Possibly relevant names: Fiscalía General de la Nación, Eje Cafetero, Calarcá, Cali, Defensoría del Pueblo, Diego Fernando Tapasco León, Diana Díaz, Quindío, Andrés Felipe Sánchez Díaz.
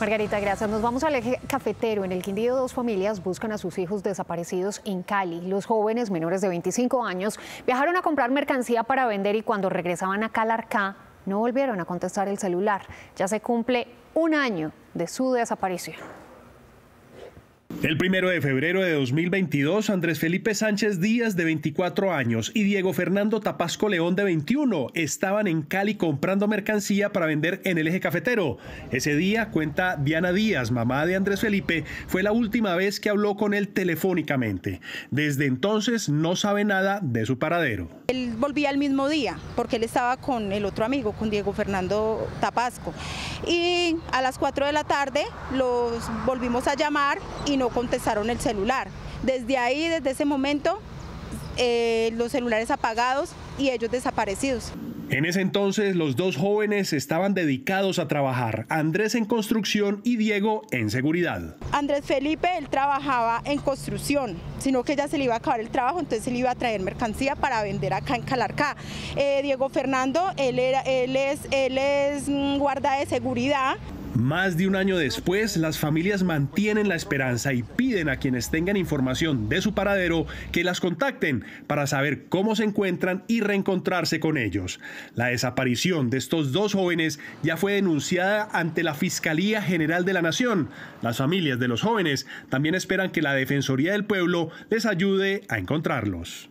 Margarita, gracias. Nos vamos al eje cafetero. En el Quindío, dos familias buscan a sus hijos desaparecidos en Cali. Los jóvenes menores de 25 años viajaron a comprar mercancía para vender y cuando regresaban a Calarcá no volvieron a contestar el celular. Ya se cumple un año de su desaparición. El 1 de febrero de 2022, Andrés Felipe Sánchez Díaz, de 24 años, y Diego Fernando Tapasco León, de 21, estaban en Cali comprando mercancía para vender en el eje cafetero. Ese día, cuenta Diana Díaz, mamá de Andrés Felipe, fue la última vez que habló con él telefónicamente. Desde entonces no sabe nada de su paradero. Él volvía el mismo día porque él estaba con el otro amigo, con Diego Fernando Tapasco. Y a las 4 de la tarde los volvimos a llamar y no contestaron el celular. Desde ahí, desde ese momento, los celulares apagados y ellos desaparecidos. En ese entonces, los dos jóvenes estaban dedicados a trabajar, Andrés en construcción y Diego en seguridad. Andrés Felipe, él trabajaba en construcción, sino que ya se le iba a acabar el trabajo, entonces él iba a traer mercancía para vender acá en Calarcá. Diego Fernando, él es guarda de seguridad. Más de un año después, las familias mantienen la esperanza y piden a quienes tengan información de su paradero que las contacten para saber cómo se encuentran y reencontrarse con ellos. La desaparición de estos dos jóvenes ya fue denunciada ante la Fiscalía General de la Nación. Las familias de los jóvenes también esperan que la Defensoría del Pueblo les ayude a encontrarlos.